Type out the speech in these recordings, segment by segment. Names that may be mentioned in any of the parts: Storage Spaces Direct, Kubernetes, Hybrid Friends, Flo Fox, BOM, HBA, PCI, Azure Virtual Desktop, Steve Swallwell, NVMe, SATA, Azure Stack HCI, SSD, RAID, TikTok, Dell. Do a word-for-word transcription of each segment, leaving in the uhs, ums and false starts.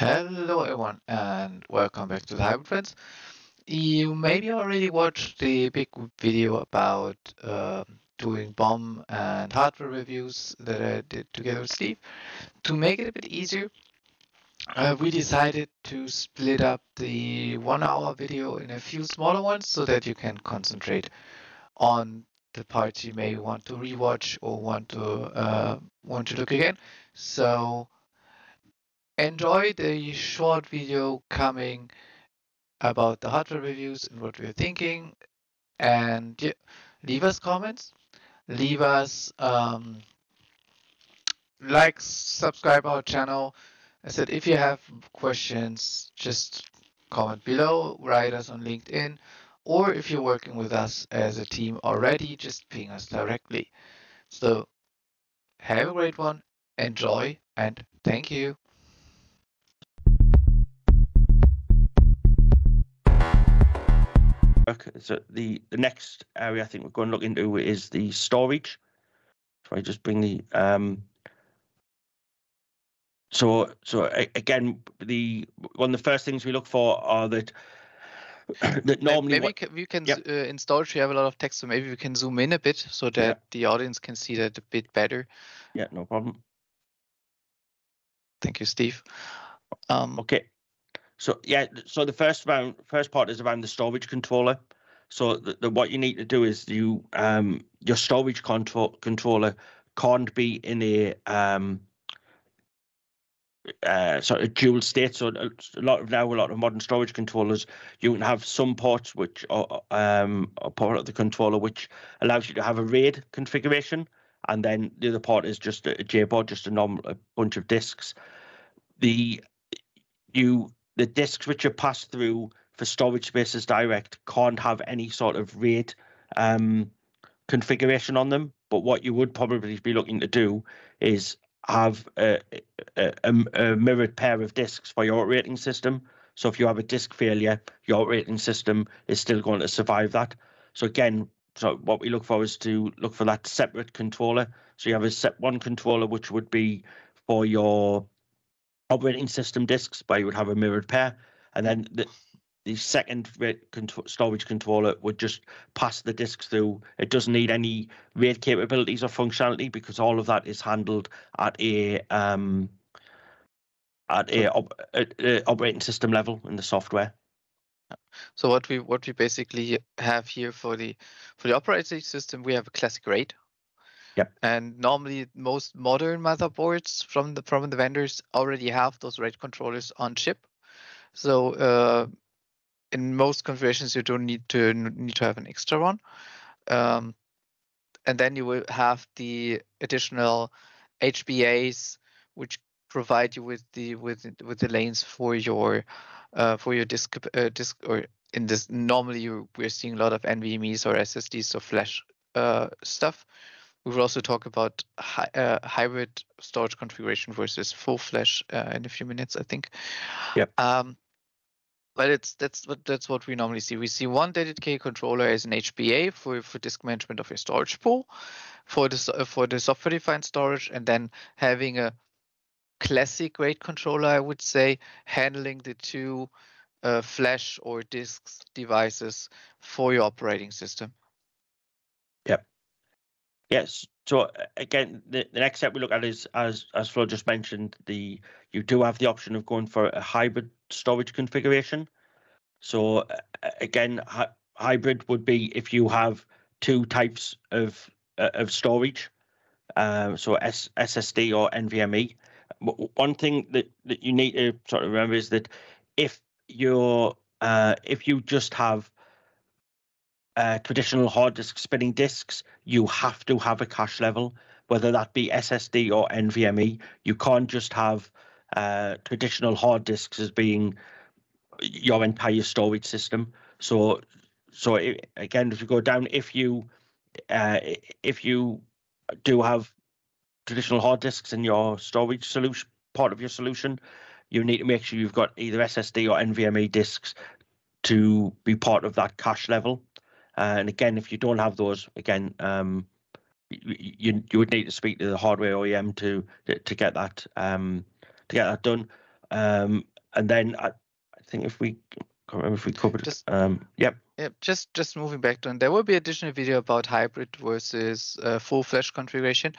Hello everyone and welcome back to the Hybrid Friends. You maybe already watched the big video about uh, doing B O M and hardware reviews that I did together with Steve. To make it a bit easier, uh, we decided to split up the one hour video in a few smaller ones so that you can concentrate on the parts you may want to rewatch or want to uh, want to look again. So enjoy the short video coming about the hardware reviews and what we're thinking, and yeah, leave us comments, leave us um, likes, subscribe our channel. I said if you have questions, just comment below, write us on LinkedIn, or if you're working with us as a team already, just ping us directly. So have a great one, enjoy, and thank you. So the, the next area I think we're going to look into is the storage. So I just bring the um. So so again, the one of the first things we look for are that that normally maybe what, we can yep. uh, in storage we have a lot of text, so maybe we can zoom in a bit so that yep. the audience can see that a bit better. Yeah, no problem. Thank you, Steve. Um, okay. So yeah, so the first round, first part is around the storage controller. So the, the, what you need to do is you um, your storage control controller can't be in a um, uh, sort of dual state. So a lot of now a lot of modern storage controllers, you can have some ports which are um, a part of the controller which allows you to have a RAID configuration, and then the other part is just a, a J BOD, just a normal a bunch of disks. The you The disks which are passed through for Storage Spaces Direct can't have any sort of RAID um, configuration on them. But what you would probably be looking to do is have a, a, a mirrored pair of disks for your operating system. So if you have a disk failure, your operating system is still going to survive that. So again, so what we look for is to look for that separate controller. So you have a set one controller, which would be for your operating system disks, where you would have a mirrored pair, and then the, the second storage controller would just pass the disks through. It doesn't need any RAID capabilities or functionality because all of that is handled at a um, at a, op a, a operating system level in the software. So what we what we basically have here for the for the operating system, we have a classic RAID. Yep. And normally most modern motherboards from the from the vendors already have those RAID controllers on chip. So uh, in most configurations, you don't need to need to have an extra one. Um, and then you will have the additional H B As, which provide you with the with with the lanes for your uh, for your disk uh, disk or in this normally you, we're seeing a lot of N V M Es or S S Ds, so flash uh, stuff. We will also talk about hi uh, hybrid storage configuration versus full flash uh, in a few minutes, I think. Yeah. Um, but it's that's what that's what we normally see. We see one dedicated controller as an H B A for for disk management of your storage pool, for the uh, for the software defined storage, and then having a classic RAID controller, I would say, handling the two uh, flash or disk devices for your operating system. Yep. Yes. So again, the, the next step we look at is, as as Flo just mentioned, the you do have the option of going for a hybrid storage configuration. So again, hi, hybrid would be if you have two types of uh, of storage, um, so S, S S D or N V M E. One thing that that you need to sort of remember is that if you're uh, if you just have Uh, traditional hard disk spinning disks, you have to have a cache level, whether that be S S D or N V M E. You can't just have uh, traditional hard disks as being your entire storage system. So, so it, again, if you go down, if you uh, if you do have traditional hard disks in your storage solution, part of your solution, you need to make sure you've got either S S D or N V M E disks to be part of that cache level. Uh, and again, if you don't have those, again, um, you you would need to speak to the hardware O E M to to get that um, to get that done. Um, and then I, I think if we can't remember if we covered just, um, yep. Yep. Just just moving back to, and there will be additional video about hybrid versus uh, full flash configuration.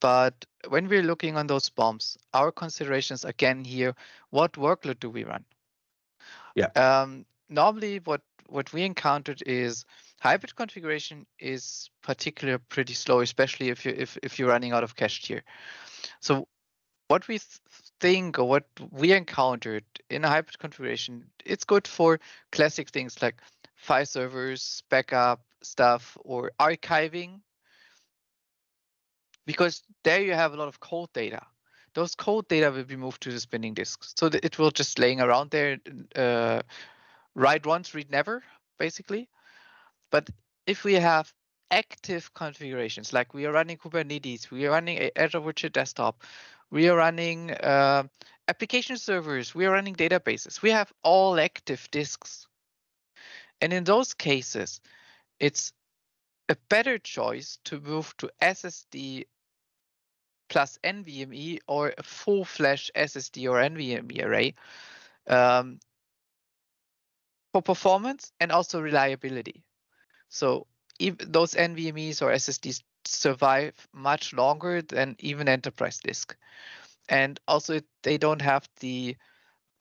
But when we're looking on those bombs, our considerations again here: what workload do we run? Yeah. Um, normally, what what we encountered is hybrid configuration is particularly pretty slow, especially if you if if you're running out of cache tier. So what we th think or what we encountered in a hybrid configuration, it's good for classic things like file servers, backup stuff, or archiving, because there you have a lot of cold data. Those cold data will be moved to the spinning disk, so that it will just laying around there, uh, write once, read never, basically. But if we have active configurations, like we are running Kubernetes, we are running Azure Virtual Desktop, we are running uh, application servers, we are running databases, we have all active disks. And in those cases, it's a better choice to move to S S D plus NVMe or a full flash S S D or NVMe array um, for performance and also reliability. So if those NVMe's or S S Ds survive much longer than even enterprise disk. And also they don't have the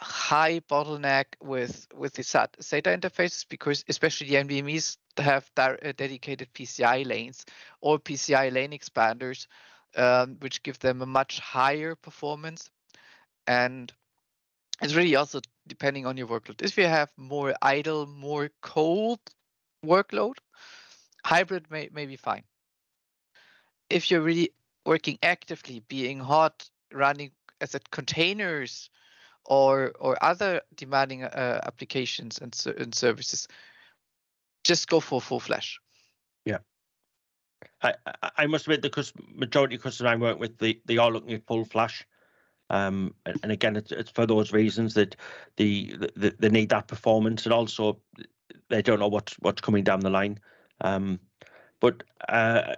high bottleneck with, with the SATA interfaces, because especially the NVMe's have dedicated P C I lanes or P C I lane expanders, um, which give them a much higher performance. And it's really also depending on your workload. If you have more idle, more cold workload, hybrid may, may be fine. If you're really working actively, being hot, running as a containers or or other demanding uh, applications and, and services, just go for full flash. Yeah, I I must admit, because majority of customers I work with, they they are looking at full flash, um, and, and again, it's, it's for those reasons that the, the they need that performance, and also they don't know what's what's coming down the line. Um, but uh,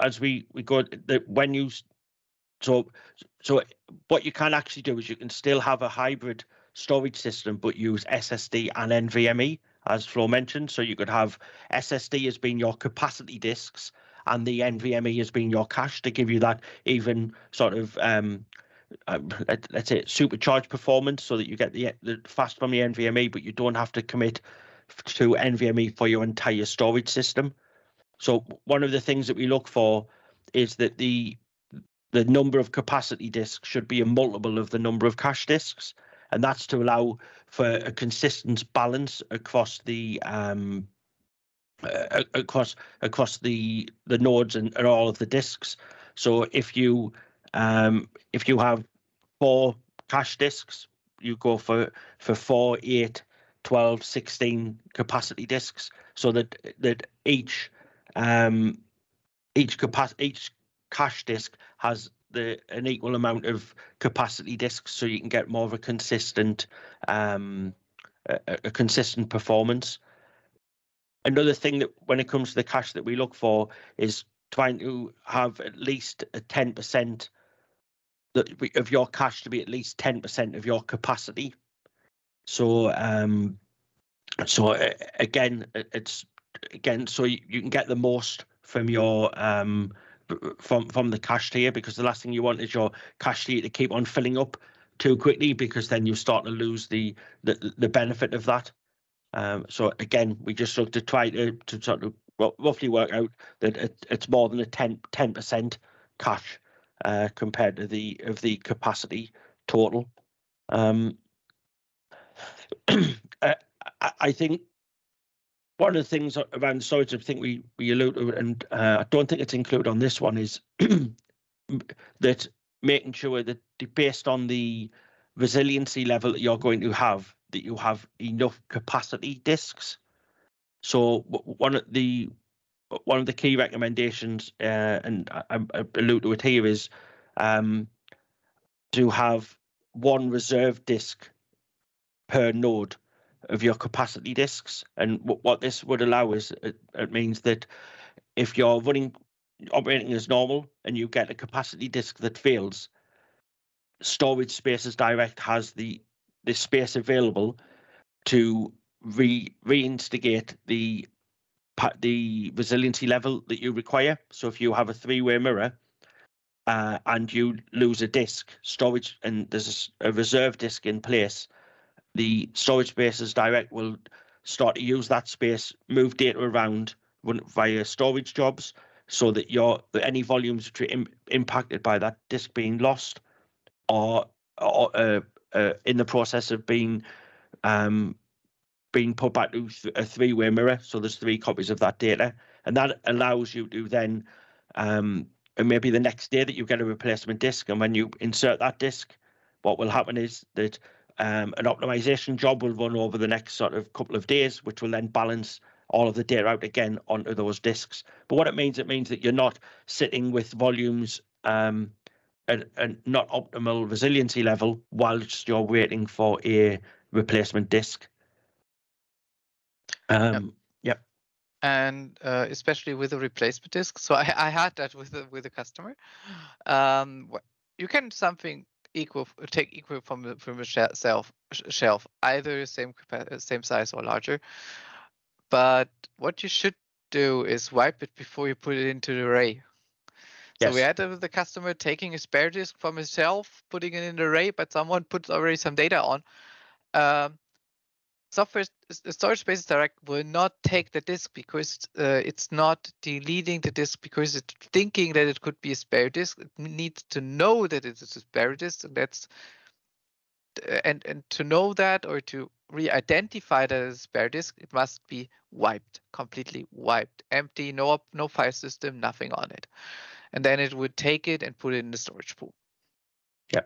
as we we go, the, when you so so what you can actually do is you can still have a hybrid storage system, but use S S D and NVMe, as Flo mentioned. So you could have S S D as being your capacity disks, and the NVMe as being your cache, to give you that even sort of um, um, let, let's say supercharged performance, so that you get the, the fast from the NVMe, but you don't have to commit to NVMe for your entire storage system. So one of the things that we look for is that the the number of capacity disks should be a multiple of the number of cache disks, and that's to allow for a consistent balance across the um, uh, across across the the nodes and, and all of the disks. So if you um, if you have four cache disks, you go for for four, eight, twelve, sixteen capacity disks, so that that each um, each capacity each cache disk has the an equal amount of capacity disks, so you can get more of a consistent um, a, a consistent performance. Another thing that when it comes to the cache that we look for is trying to have at least a ten percent of your cache to be at least ten percent of your capacity. So um, so again, it's again so you can get the most from your um, from from the cache tier, because the last thing you want is your cache tier to keep on filling up too quickly, because then you start to lose the the, the benefit of that. Um, so again, we just look to try to, to sort of roughly work out that it, it's more than a ten percent cache uh, compared to the of the capacity total. Um, I, I think one of the things around storage, I think we we allude to, and uh, I don't think it's included on this one, is that making sure that based on the resiliency level that you're going to have, that you have enough capacity disks. So one of the one of the key recommendations, uh, and I, I allude to it here, is um, to have one reserve disk per node of your capacity disks. And what this would allow is it, it means that if you're running operating as normal and you get a capacity disk that fails, Storage Spaces Direct has the this space available to re reinstigate the the resiliency level that you require. So if you have a three-way mirror uh, and you lose a disk storage, and there's a reserve disk in place, the Storage Spaces Direct will start to use that space, move data around via storage jobs, so that your any volumes which are im impacted by that disk being lost are, are uh, uh, in the process of being um, being put back to a three-way mirror. So there's three copies of that data, and that allows you to then, um, and maybe the next day that you get a replacement disk, and when you insert that disk, what will happen is that um, an optimization job will run over the next sort of couple of days, which will then balance all of the data out again onto those disks. But what it means, it means that you're not sitting with volumes um, at a not optimal resiliency level whilst you're waiting for a replacement disk. Um, yep. yep. And uh, especially with a replacement disk. So I, I had that with a, with a customer. Um, you can something equal take equal from the from a shelf shelf, either same same size or larger. But what you should do is wipe it before you put it into the array. Yes. So we had the customer taking a spare disk from his shelf, putting it in the array, but someone put already some data on. Um, Software Storage Spaces Direct will not take the disk because uh, it's not deleting the disk because it's thinking that it could be a spare disk. It needs to know that it's a spare disk, and that's and and to know that, or to re-identify that as a spare disk, it must be wiped, completely wiped, empty, no no file system, nothing on it, and then it would take it and put it in the storage pool. Yeah.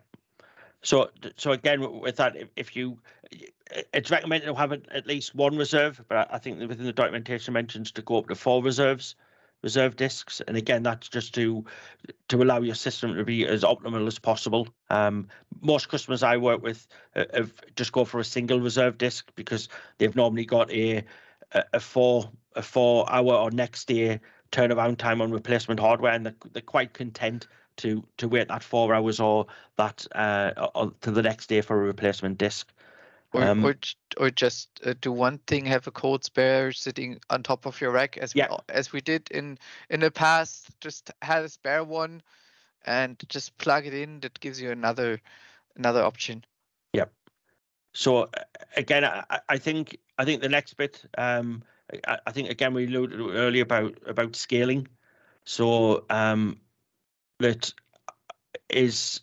So, so again, with that, if you, it's recommended to have at least one reserve, but I think within the documentation mentions to go up to four reserves, reserve disks, and again, that's just to to allow your system to be as optimal as possible. Um, most customers I work with uh, have just go for a single reserve disk because they've normally got a a four a four hour or next day turnaround time on replacement hardware, and they're, they're quite content to to wait that four hours or that uh or to the next day for a replacement disk, or um, or, or just uh, do one thing, have a cold spare sitting on top of your rack, as yeah. we, as we did in in the past. Just have a spare one and just plug it in. That gives you another another option. Yep. So again, I, I think I think the next bit. Um, I, I think again we alluded earlier about about scaling. So um. That is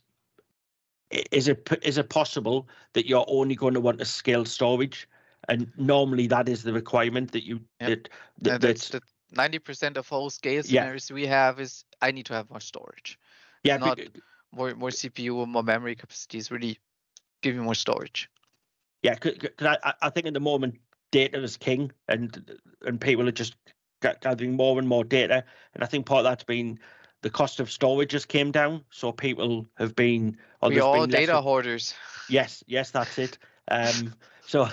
is it is it possible that you're only going to want to scale storage, and normally that is the requirement that you yep. that, that, uh, that's that ninety percent of whole scale scenarios yeah. we have is I need to have more storage, yeah, not but, more more C P U or more memory capacity. Is really give me more storage. Yeah, because I, I think at the moment data is king, and and people are just gathering more and more data, and I think part of that's been the cost of storage just came down, so people have been. Or we all been data less... hoarders. Yes, yes, that's it. Um, so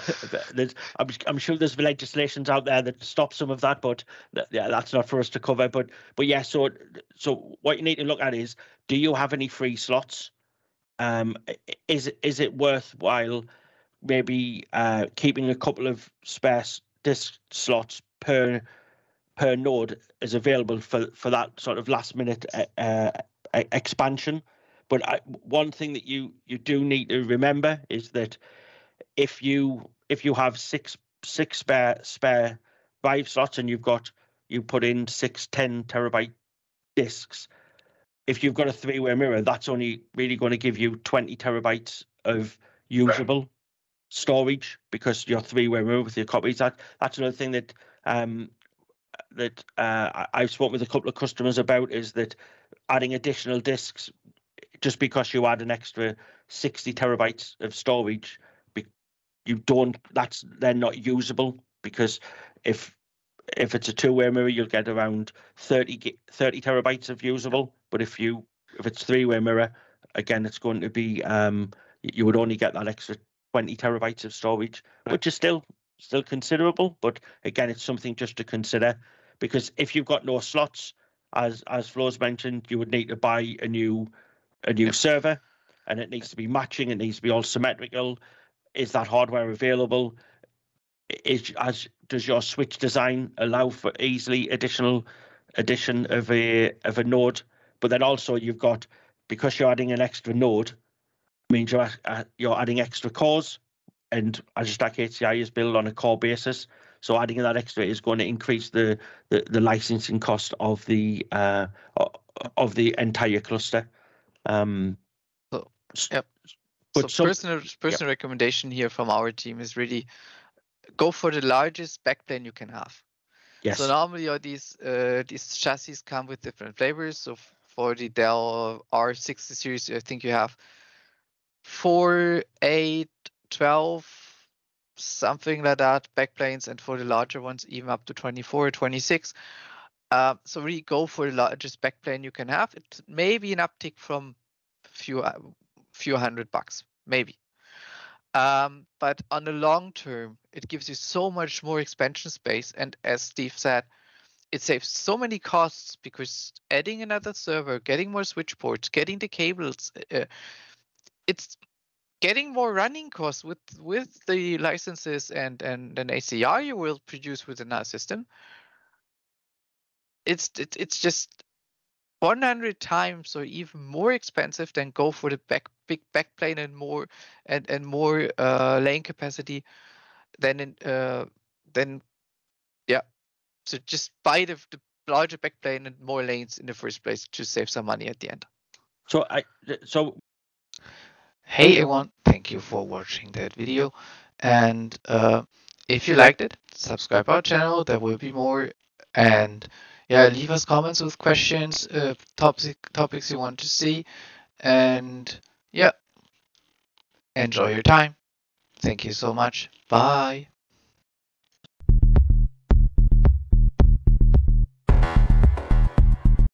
there's, I'm, I'm sure there's legislations out there that stop some of that, but th yeah, that's not for us to cover. But but yeah, so so what you need to look at is, do you have any free slots? Um, is is it worthwhile maybe uh, keeping a couple of spare disk slots per? per node is available for for that sort of last minute uh, expansion? But I, one thing that you you do need to remember is that if you if you have six six spare spare drive slots, and you've got you put in six ten terabyte disks, if you've got a three-way mirror, that's only really going to give you twenty terabytes of usable right. storage, because your three-way mirror with your copies. That that's another thing that um. that uh, I've spoken with a couple of customers about, is that adding additional disks, just because you add an extra sixty terabytes of storage, you don't, that's then not usable, because if if it's a two-way mirror, you'll get around thirty terabytes of usable, but if you if it's three-way mirror, again, it's going to be um you would only get that extra twenty terabytes of storage, which is still Still considerable, but again, it's something just to consider, because if you've got no slots, as as Flo's mentioned, you would need to buy a new a new yep. server, and it needs to be matching, it needs to be all symmetrical. Is that hardware available? Is, as, does your switch design allow for easily additional addition of a of a node? But then also you've got, because you're adding an extra node, means you're, uh, you're adding extra cores, and Azure Stack H C I is built on a core basis. So adding that extra is going to increase the the, the licensing cost of the uh, of the entire cluster. Um, so, yep. But so some, personal personal yep. recommendation here from our team is really go for the largest backplane you can have. Yes. So normally all these uh, these chassis come with different flavors. So for the Dell R sixty series, I think you have four, eight, twelve, something like that, backplanes, and for the larger ones, even up to twenty-four or twenty-six. Uh, so really go for the largest backplane you can have. It may be an uptick from a few, uh, few hundred bucks, maybe. Um, but on the long term, it gives you so much more expansion space. And as Steve said, it saves so many costs, because adding another server, getting more switch ports, getting the cables, uh, it's getting more running costs with with the licenses and and an H C I you will produce with another system. It's it, it's just one hundred times or even more expensive than go for the back big backplane and more and and more uh, lane capacity than in uh, then yeah. So just buy the, the larger backplane and more lanes in the first place to save some money at the end. So I so. Hey everyone, thank you for watching that video, and uh, if you liked it, subscribe our channel, there will be more, and yeah, leave us comments with questions, uh, topic, topics you want to see, and yeah, enjoy your time. Thank you so much, bye!